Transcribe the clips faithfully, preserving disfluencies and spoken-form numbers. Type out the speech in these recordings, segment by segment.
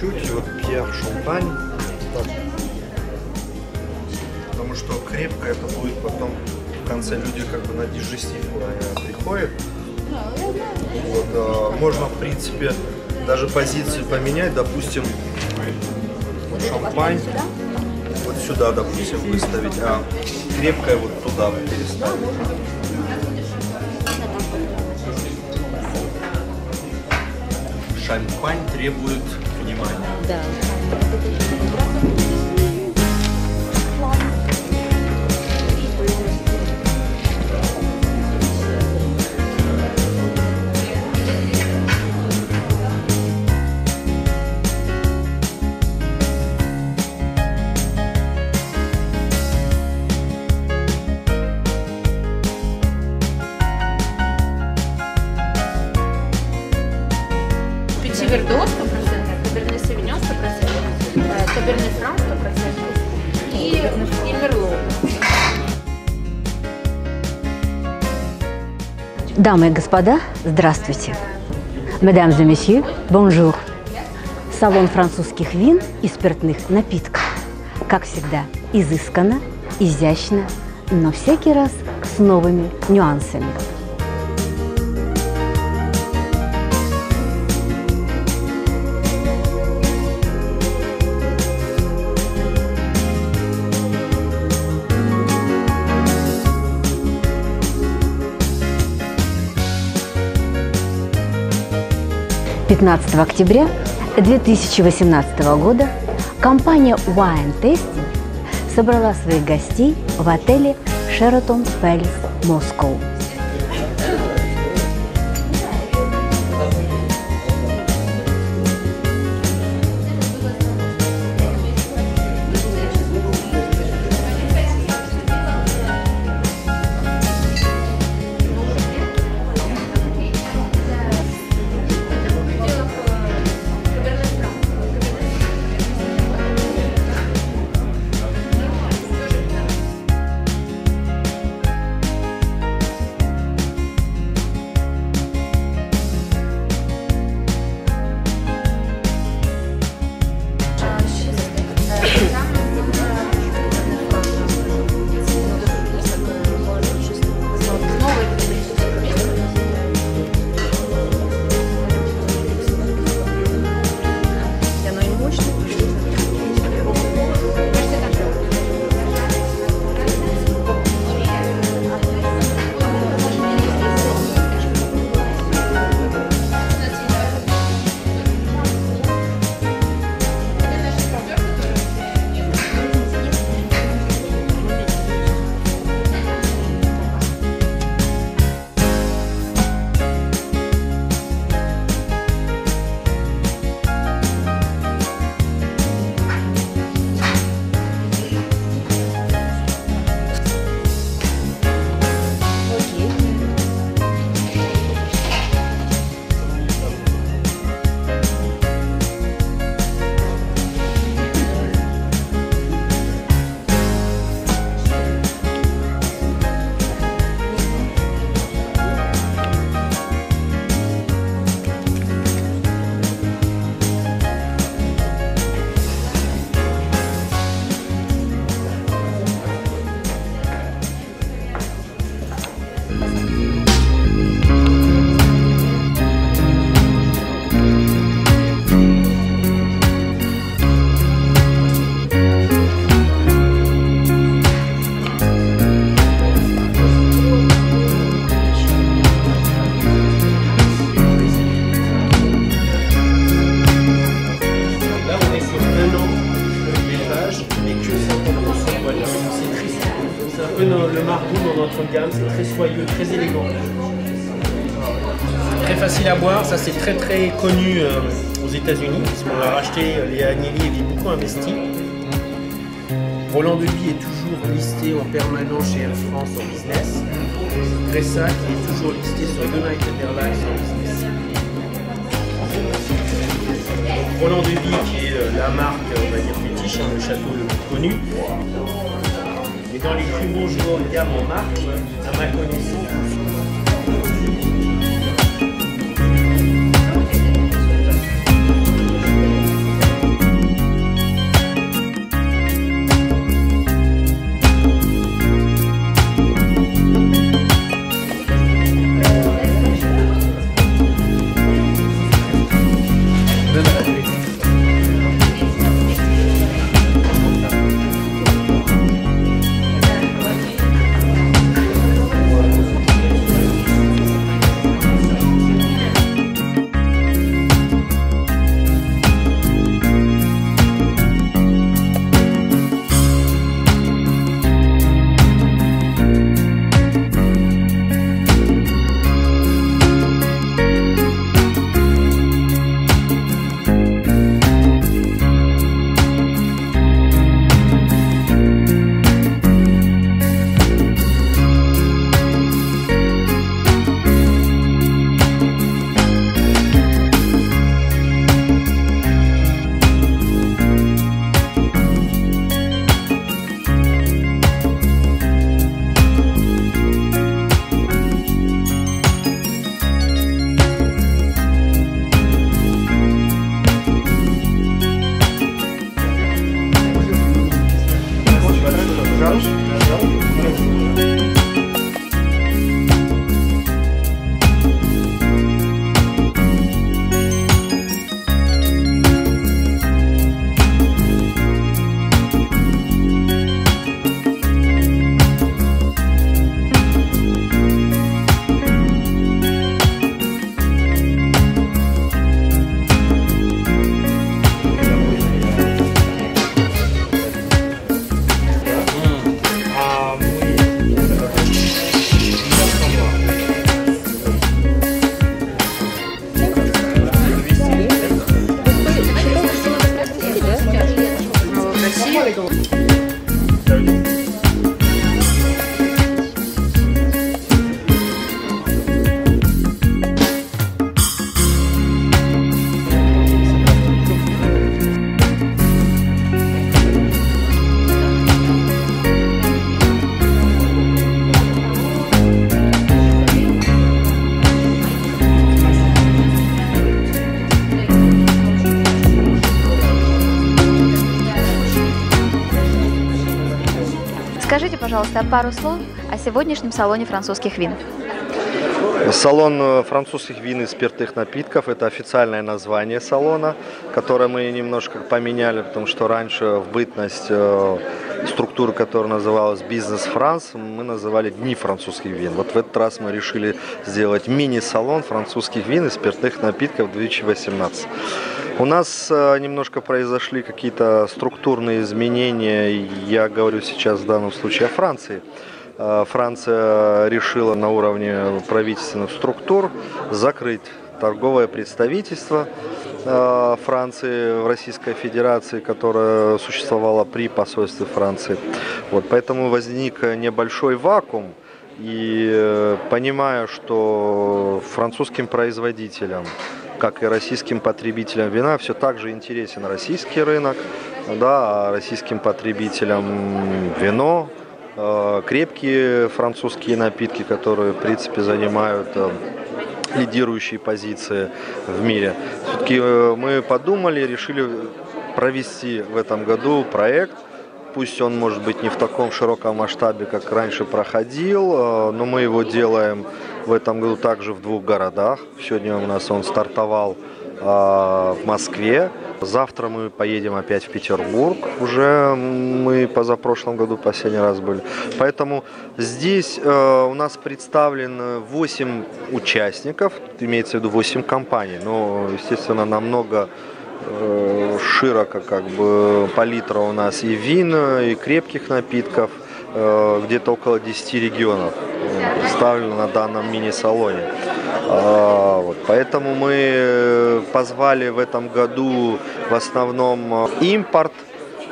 чуть-чуть вот Пьер Шампань, так. Потому что крепко это будет потом в конце, люди как бы на дижестивку приходят. Вот, а, можно в принципе даже позиции поменять, допустим, вот Шампань вот сюда, допустим, выставить, а крепкое вот туда переставить. Шампань требует внимания. Да. Вердо сто процентов, каберне савиньон сто процентов, каберне фран сто процентов и, и мерло. Дамы и господа, здравствуйте. Mesdames et messieurs, bonjour. Салон французских вин и спиртных напитков. Как всегда, изысканно, изящно, но всякий раз с новыми нюансами. пятнадцатого октября две тысячи восемнадцатого года компания Wine Tasting собрала своих гостей в отеле Sheraton Palace Moscow. Très élégant, très facile à boire, ça c'est très très connu euh, aux États-Unis parce qu'on l'a racheté, euh, les Agnelli avaient beaucoup investi. Roland Duby est toujours listé en permanent chez Air France en business. Gressac est toujours listé sur United Airlines en business. Donc, Roland Duby qui est euh, la marque, on va dire fétiche, hein, le château le plus connu. Et dans les plus beaux jours de gamme en marque, à ma connaissance. пожалуйста, пару слов о сегодняшнем салоне французских вин. Салон французских вин и спиртных напитков – это официальное название салона, которое мы немножко поменяли, потому что раньше в бытность э, структура, которая называлась «Бизнес Франс», мы называли «Дни французских вин». Вот в этот раз мы решили сделать мини-салон французских вин и спиртных напитков две тысячи восемнадцать. У нас немножко произошли какие-то структурные изменения, я говорю сейчас в данном случае о Франции. Франция решила на уровне правительственных структур закрыть торговое представительство Франции в Российской Федерации, которое существовало при посольстве Франции. Вот, поэтому возник небольшой вакуум. И понимая, что французским производителям, как и российским потребителям вина, все так же интересен российский рынок, да, а российским потребителям вино, крепкие французские напитки, которые, в принципе, занимают лидирующие позиции в мире. Все-таки мы подумали, решили провести в этом году проект. Пусть он, может быть, не в таком широком масштабе, как раньше проходил, но мы его делаем в этом году также в двух городах. Сегодня у нас он стартовал в Москве. Завтра мы поедем опять в Петербург. Уже мы позапрошлом году последний раз были. Поэтому здесь у нас представлено восемь участников, имеется в виду восемь компаний. Но, естественно, намного широко как бы палитра у нас и вин, и крепких напитков. Где-то около десяти регионов представлено на данном мини-салоне. Поэтому мы позвали в этом году в основном импорт,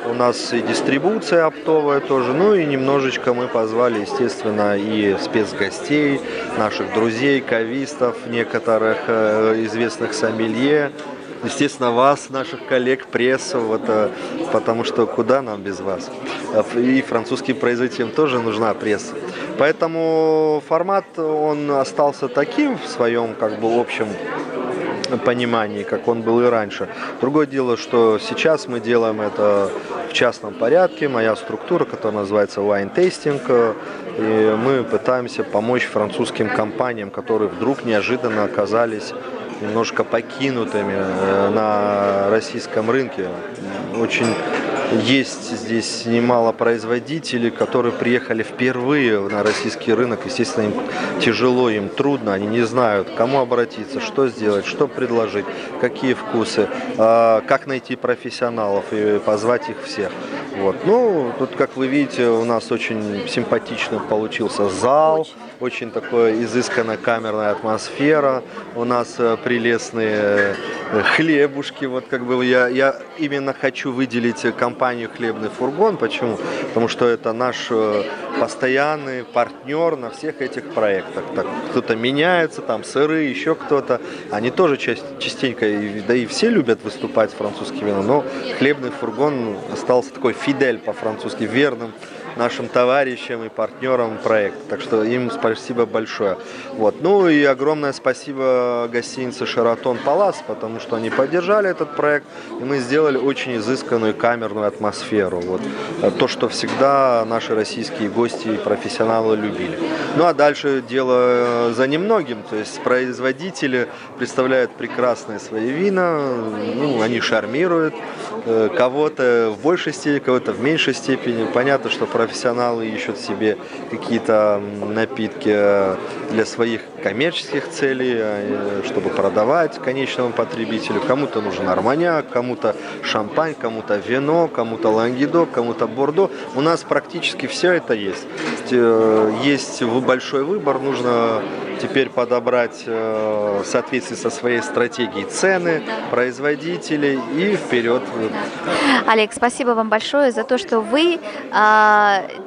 у нас и дистрибуция оптовая тоже, ну и немножечко мы позвали, естественно, и спецгостей, наших друзей, кавистов, некоторых известных сомелье. Естественно, вас, наших коллег, прессу, вот, потому что куда нам без вас? И французским производителям тоже нужна пресса. Поэтому формат, он остался таким в своем, как бы, общем понимании, как он был и раньше. Другое дело, что сейчас мы делаем это в частном порядке. Моя структура, которая называется Wine Tasting, и мы пытаемся помочь французским компаниям, которые вдруг неожиданно оказались немножко покинутыми на российском рынке. Очень есть здесь немало производителей, которые приехали впервые на российский рынок. Естественно, им тяжело, им трудно, они не знают, к кому обратиться, что сделать, что предложить, какие вкусы, как найти профессионалов и позвать их всех. Вот. Ну, тут, как вы видите, у нас очень симпатично получился зал, очень такая изысканная камерная атмосфера, у нас прелестные хлебушки. Вот как бы я, я именно хочу выделить компанию «Хлебный фургон». Почему? Потому что это наш постоянный партнер на всех этих проектах. Кто-то меняется, там сыры, еще кто-то. Они тоже частенько, да и все любят выступать с французским вином, но «Хлебный фургон» остался такой фидель по-французски, верным нашим товарищам и партнерам проекта. Так что им спасибо большое. Вот. Ну и огромное спасибо гостинице «Шератон Палас», потому что они поддержали этот проект, и мы сделали очень изысканную камерную атмосферу. Вот. То, что всегда наши российские гости и профессионалы любили. Ну а дальше дело за немногим. То есть производители представляют прекрасные свои вина, ну, они шармируют кого-то в большей степени, кого-то в меньшей степени. Понятно, что профессионалы ищут себе какие-то напитки для своих коммерческих целей, чтобы продавать конечному потребителю. Кому-то нужен армагняк, кому-то шампань, кому-то вино, кому-то лангедок, кому-то бордо. У нас практически все это есть. Есть большой выбор, нужно теперь подобрать в соответствии со своей стратегией цены, производителей и вперед. Олег, спасибо вам большое за то, что вы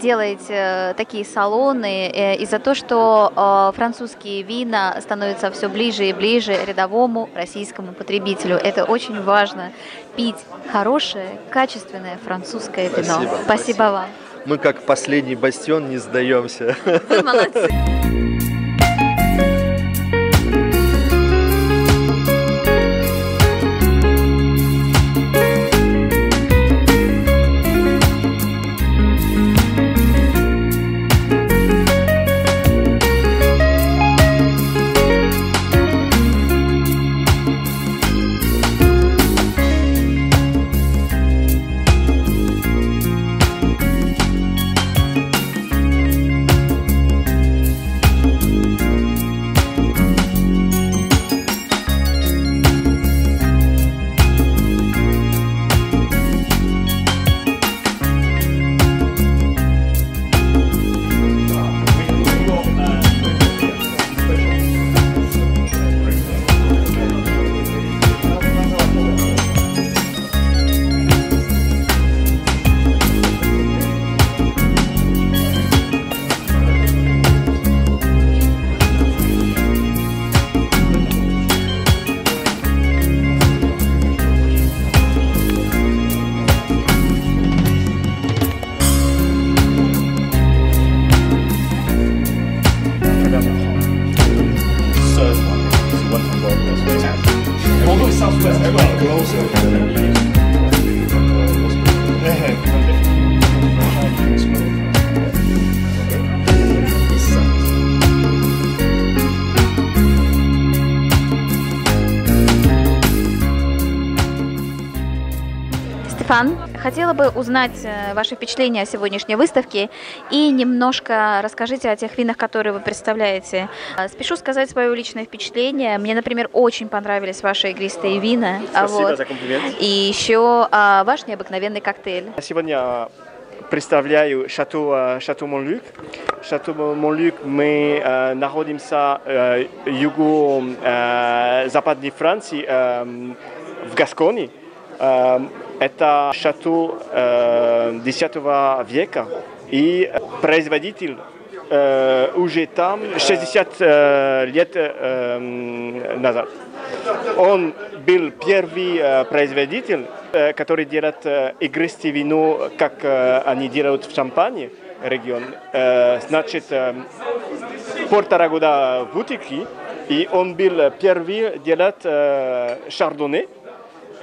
делаете такие салоны, и за то, что французские вина становятся все ближе и ближе рядовому российскому потребителю. Это очень важно, пить хорошее, качественное французское вино. Спасибо, спасибо, спасибо вам. Мы как последний бастион не сдаемся. Вы молодцы. Стефан, хотела бы узнать ваши впечатления о сегодняшней выставке и немножко расскажите о тех винах, которые вы представляете. Спешу сказать свое личное впечатление. Мне, например, очень понравились ваши игристые вина. Спасибо вот. За комплимент. И еще а, ваш необыкновенный коктейль. Сегодня представляю шато, шато Монлюк. Шато Монлюк, мы э, находимся э, юго-западной э, Франции, э, в Гасконе. Э, Это шато э, десятого века, и производитель э, уже там шестьдесят э, лет э, назад. Он был первый э, производитель, э, который делает э, игристое вино, как э, они делают в Шампане, регион. Э, значит, э, полтора года в бутике, и он был первый делать э, шардоне,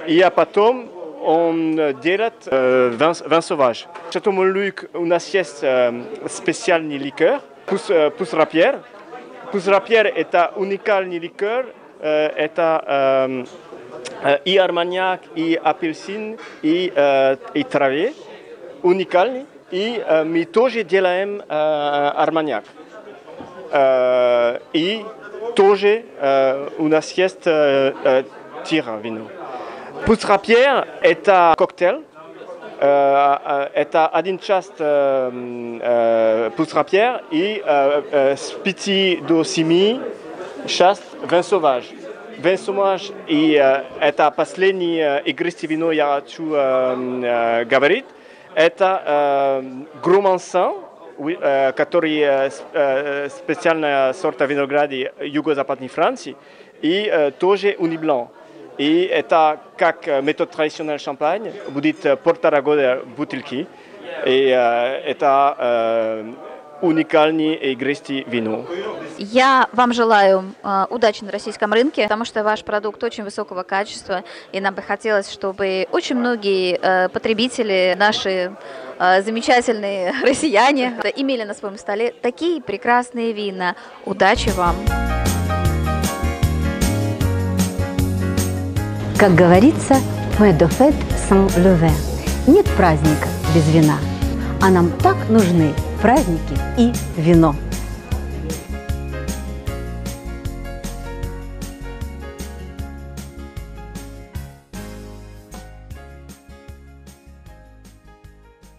и а потом он делает э, вин, вин sauvage. Шато Монлюк у нас есть э, специальный ликер, Pousse rapière. Pousse rapière это уникальный ликер, э, это э, и арманьяк, и апельсин, и, э, и траве, уникальный. И э, мы тоже делаем э, арманьяк. Э, и тоже э, у нас есть э, тира вино. Pousse rapière est un cocktail, euh, est un часть euh, pousse rapière et euh, spiti do simi часть vin sauvage. Vin sauvage и euh, это последнее игристое вино, я хочу euh, говорить. Это euh, Gromansane, euh, который euh, специальная сорта винограда юго-западной Франции, и euh, тоже Uni-Blanc. И это как метод традиционного шампань, будет полтора года бутылки, и это уникальное игристое вино. Я вам желаю удачи на российском рынке, потому что ваш продукт очень высокого качества, и нам бы хотелось, чтобы очень многие потребители, наши замечательные россияне, имели на своем столе такие прекрасные вина. Удачи вам! Как говорится, fait de fête sans le vin. Нет праздника без вина. А нам так нужны праздники и вино.